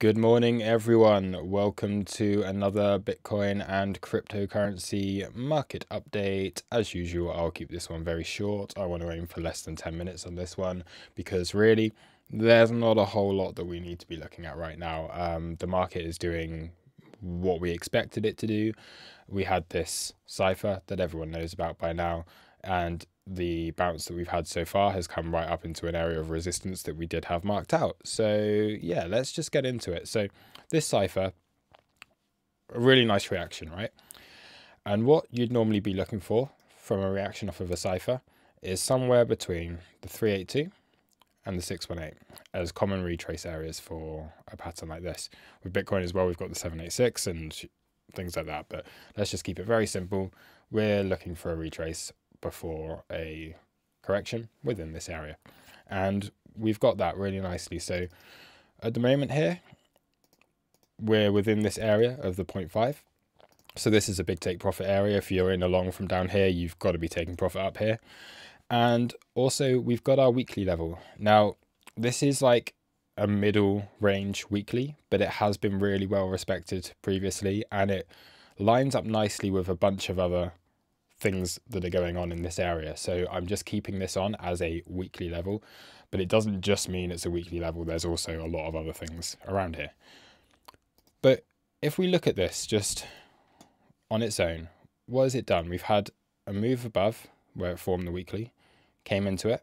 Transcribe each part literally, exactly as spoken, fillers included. Good morning, everyone. Welcome to another Bitcoin and cryptocurrency market update. As usual, I'll keep this one very short. I want to aim for less than ten minutes on this one because really there's not a whole lot that we need to be looking at right now. Um, the market is doing what we expected it to do. We had this cipher that everyone knows about by now, and the bounce that we've had so far has come right up into an area of resistance that we did have marked out. So yeah, let's just get into it. So this cipher, a really nice reaction, right? And what you'd normally be looking for from a reaction off of a cipher is somewhere between the three eighty-two and the six one eight as common retrace areas for a pattern like this. With Bitcoin as well, we've got the seven eighty-six and things like that, but let's just keep it very simple. We're looking for a retrace before a correction within this area, and we've got that really nicely. So at the moment here we're within this area of the zero point five, so this is a big take profit area. If you're in a long from down here, you've got to be taking profit up here. And also we've got our weekly level. Now this is like a middle range weekly, but it has been really well respected previously, and it lines up nicely with a bunch of other things that are going on in this area. So I'm just keeping this on as a weekly level, but it doesn't just mean it's a weekly level. There's also a lot of other things around here. But if we look at this just on its own, what has it done? We've had a move above where it formed the weekly, came into it,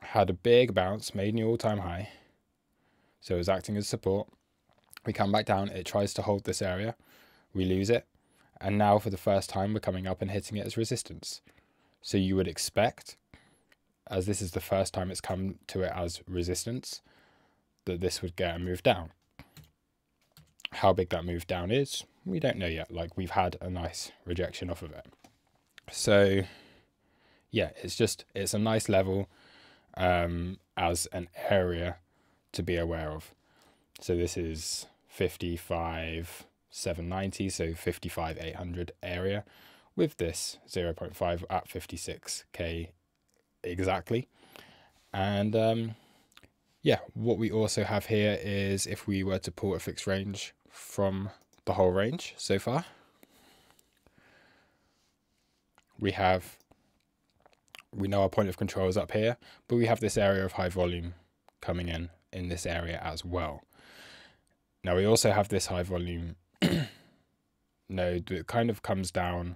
had a big bounce, made new all-time high, so it was acting as support. We come back down, it tries to hold this area, we lose it. And now for the first time, we're coming up and hitting it as resistance. So you would expect, as this is the first time it's come to it as resistance, that this would get a move down. How big that move down is, we don't know yet. Like, we've had a nice rejection off of it. So yeah, it's just, it's a nice level um, as an area to be aware of. So this is fifty-five seven ninety, so fifty-five eight hundred area, with this zero point five at fifty-six K exactly. And um yeah, what we also have here is if we were to pull a fixed range from the whole range so far, we have we know our point of control is up here, but we have this area of high volume coming in in this area as well. Now we also have this high volume node that kind of comes down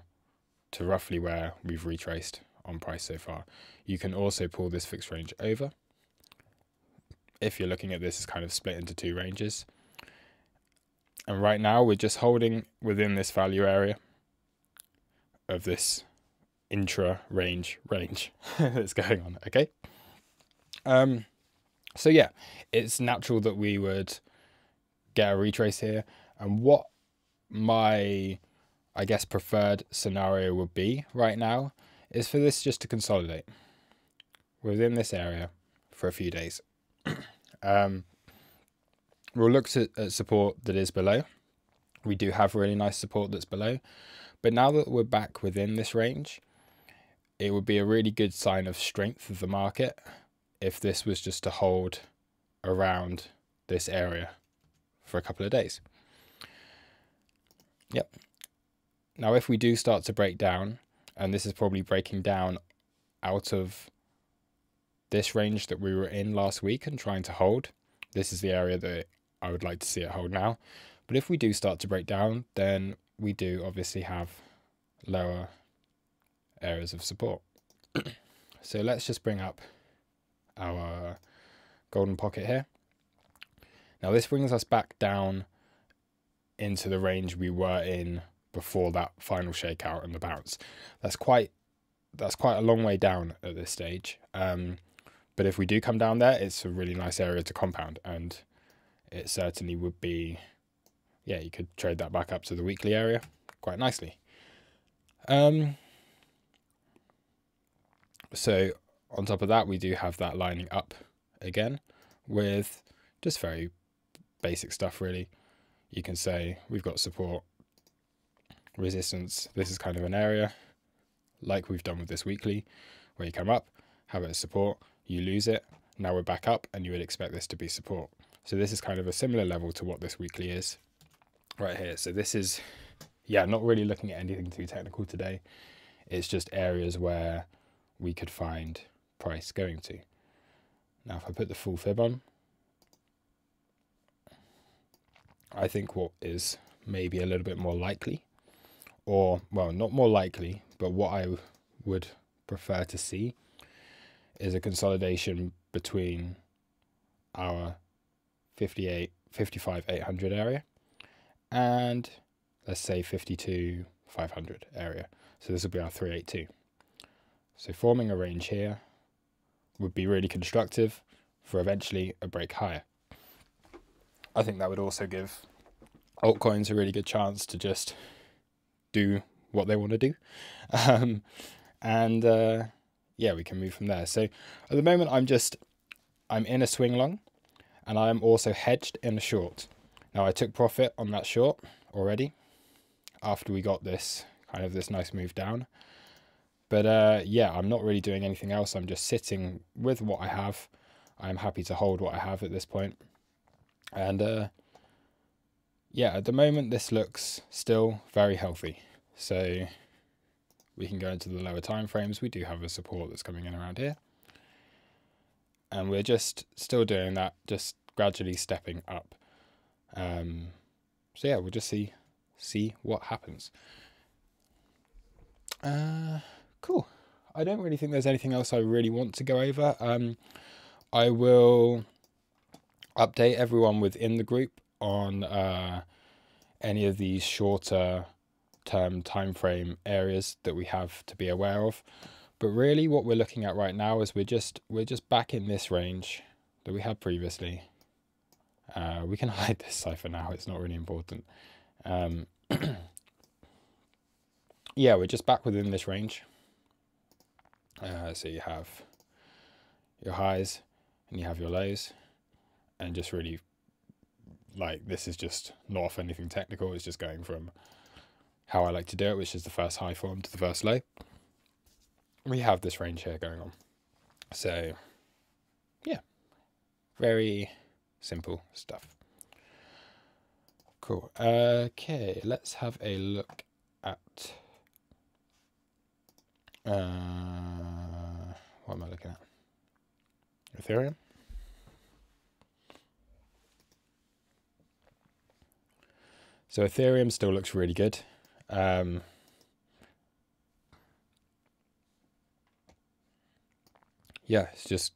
to roughly where we've retraced on price so far. You can also pull this fixed range over if you're looking at this as kind of split into two ranges. And right now we're just holding within this value area of this intra range range that's going on. Okay, um so yeah, it's natural that we would get a retrace here. And what my, I guess, preferred scenario would be right now is for this just to consolidate within this area for a few days. um, we'll look to, at support that is below. We do have really nice support that's below, but now that we're back within this range, it would be a really good sign of strength of the market if this was just to hold around this area for a couple of days. Yep. Now if we do start to break down, and this is probably breaking down out of this range that we were in last week and trying to hold, this is the area that I would like to see it hold now. But if we do start to break down, then we do obviously have lower areas of support. So let's just bring up our golden pocket here. Now this brings us back down into the range we were in before that final shakeout and the bounce. That's quite that's quite a long way down at this stage. Um, but if we do come down there, it's a really nice area to compound, and it certainly would be, yeah, you could trade that back up to the weekly area quite nicely. Um, so on top of that, we do have that lining up again with just very basic stuff, really. You can say we've got support, resistance. This is kind of an area like we've done with this weekly, where you come up, have it as support, you lose it, now we're back up, and you would expect this to be support. So this is kind of a similar level to what this weekly is right here. So this is, yeah, not really looking at anything too technical today. It's just areas where we could find price going to. Now, if I put the full fib on, I think what is maybe a little bit more likely, or, well, not more likely, but what I would prefer to see is a consolidation between our fifty-eight, fifty-five, eight hundred area and, let's say, fifty-two, five hundred area. So this will be our three eighty-two. So forming a range here would be really constructive for eventually a break higher. I think that would also give altcoins a really good chance to just do what they want to do. Um, and uh, yeah, we can move from there. So at the moment, I'm just, I'm in a swing long, and I'm also hedged in a short. Now, I took profit on that short already after we got this kind of this nice move down. But uh, yeah, I'm not really doing anything else. I'm just sitting with what I have. I'm happy to hold what I have at this point. And uh, yeah, at the moment, this looks still very healthy. So we can go into the lower time frames. We do have a support that's coming in around here. And we're just still doing that, just gradually stepping up. Um, so yeah, we'll just see, see what happens. Uh, cool. I don't really think there's anything else I really want to go over. Um, I will update everyone within the group on uh, any of these shorter term time frame areas that we have to be aware of. But really what we're looking at right now is we're just we're just back in this range that we had previously. Uh, we can hide this cipher now, it's not really important. Um, yeah, we're just back within this range. Uh, so you have your highs and you have your lows, and just really, like, this is just not off anything technical. It's just going from how I like to do it, which is the first high form to the first low. We have this range here going on. So yeah, very simple stuff. Cool. Okay, let's have a look at uh, what am I looking at? Ethereum. So Ethereum still looks really good. Um, yeah, it's just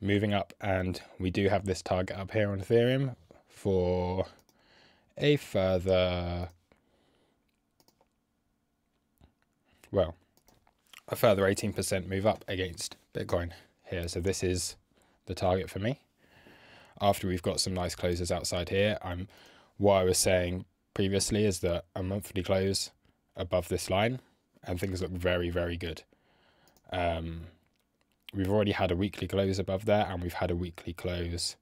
moving up, and we do have this target up here on Ethereum for a further, well, a further eighteen percent move up against Bitcoin here. So this is the target for me. After we've got some nice closes outside here, I'm... What I was saying previously is that a monthly close above this line and things look very, very good. Um, we've already had a weekly close above there, and we've had a weekly close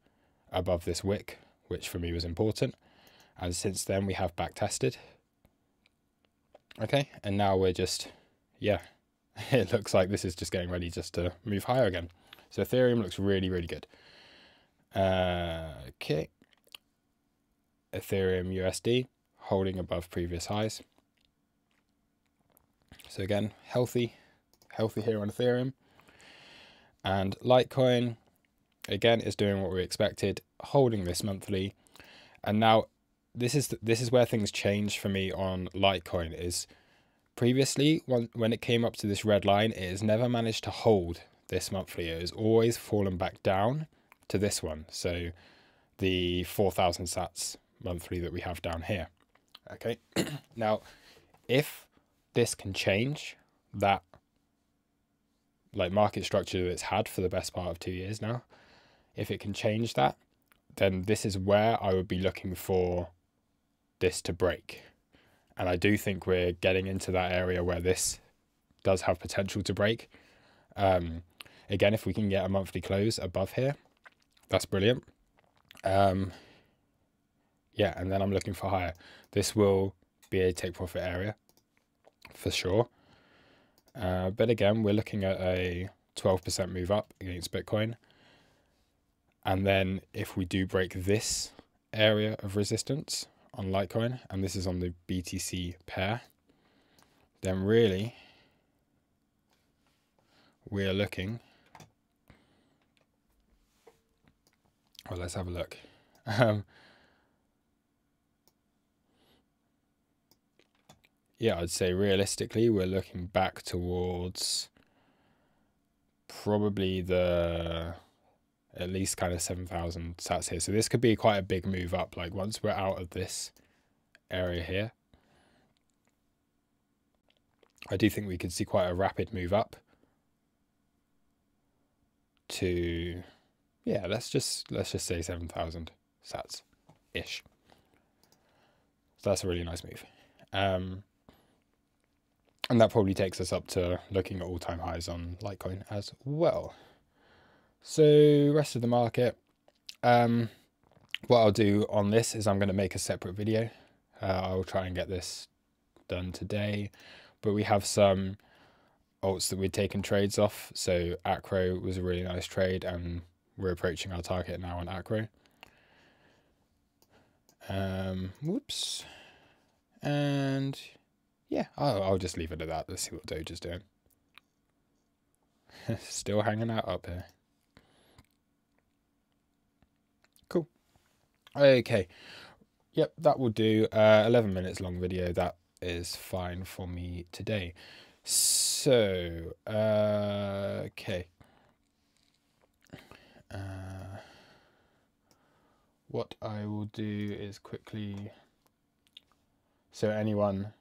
above this wick, which for me was important. And since then we have back tested. Okay, and now we're just, yeah, it looks like this is just getting ready just to move higher again. So Ethereum looks really, really good. Uh, okay. Ethereum U S D holding above previous highs. So again, healthy, healthy here on Ethereum. And Litecoin, again, is doing what we expected, holding this monthly. And now this is this is where things change for me on Litecoin. Is previously, when, when it came up to this red line, it has never managed to hold this monthly. It has always fallen back down to this one. So the four thousand sats monthly that we have down here. Okay. Now, if this can change that, like, market structure that it's had for the best part of two years now, if it can change that, then this is where I would be looking for this to break. And I do think we're getting into that area where this does have potential to break. Um, again, if we can get a monthly close above here, that's brilliant. Um, yeah, and then I'm looking for higher. This will be a take profit area for sure. Uh, but again, we're looking at a twelve percent move up against Bitcoin. And then if we do break this area of resistance on Litecoin, and this is on the B T C pair, then really we are looking, well, let's have a look. Um, yeah, I'd say realistically, we're looking back towards probably the at least kind of seven thousand sats here. So this could be quite a big move up. Like once we're out of this area here, I do think we could see quite a rapid move up to, yeah, let's just, let's just say seven thousand sats ish. So that's a really nice move. Um, and that probably takes us up to looking at all time highs on Litecoin as well. So rest of the market, um, what I'll do on this is I'm going to make a separate video. Uh, I'll try and get this done today, but we have some alts that we've taken trades off. So Acro was a really nice trade and we're approaching our target now on Acro. Um, whoops. And yeah, I'll, I'll just leave it at that. Let's see what Doge is doing. Still hanging out up here. Cool. Okay. Yep, that will do. Uh, eleven minutes long video. That is fine for me today. So, uh, okay. Uh, what I will do is quickly... So anyone,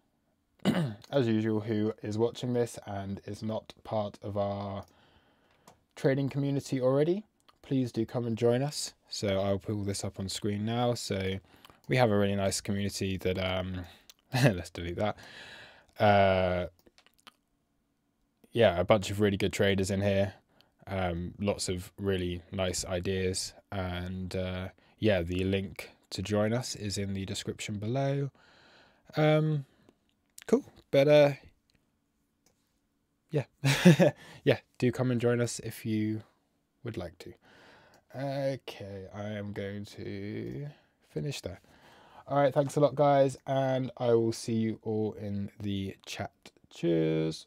as usual, who is watching this and is not part of our trading community already, please do come and join us. So I'll pull this up on screen now. So we have a really nice community that, um, let's delete that. Uh, yeah, a bunch of really good traders in here. Um, lots of really nice ideas. And uh, yeah, the link to join us is in the description below. Um, cool. But uh, yeah, yeah, do come and join us if you would like to. Okay, I am going to finish there. All right, thanks a lot, guys, and I will see you all in the chat. Cheers.